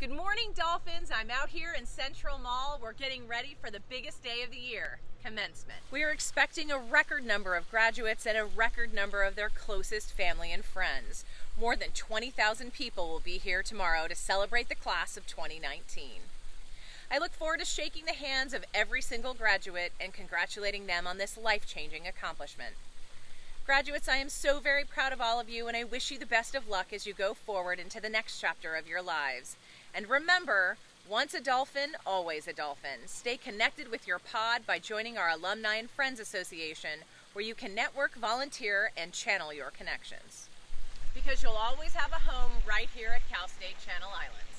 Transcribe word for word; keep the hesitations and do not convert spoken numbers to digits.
Good morning, Dolphins. I'm out here in Central Mall. We're getting ready for the biggest day of the year, commencement. We are expecting a record number of graduates and a record number of their closest family and friends. More than twenty thousand people will be here tomorrow to celebrate the class of twenty nineteen. I look forward to shaking the hands of every single graduate and congratulating them on this life-changing accomplishment. Graduates, I am so very proud of all of you, and I wish you the best of luck as you go forward into the next chapter of your lives. And remember, once a Dolphin, always a Dolphin. Stay connected with your pod by joining our Alumni and Friends Association, where you can network, volunteer, and channel your connections. Because you'll always have a home right here at Cal State Channel Islands.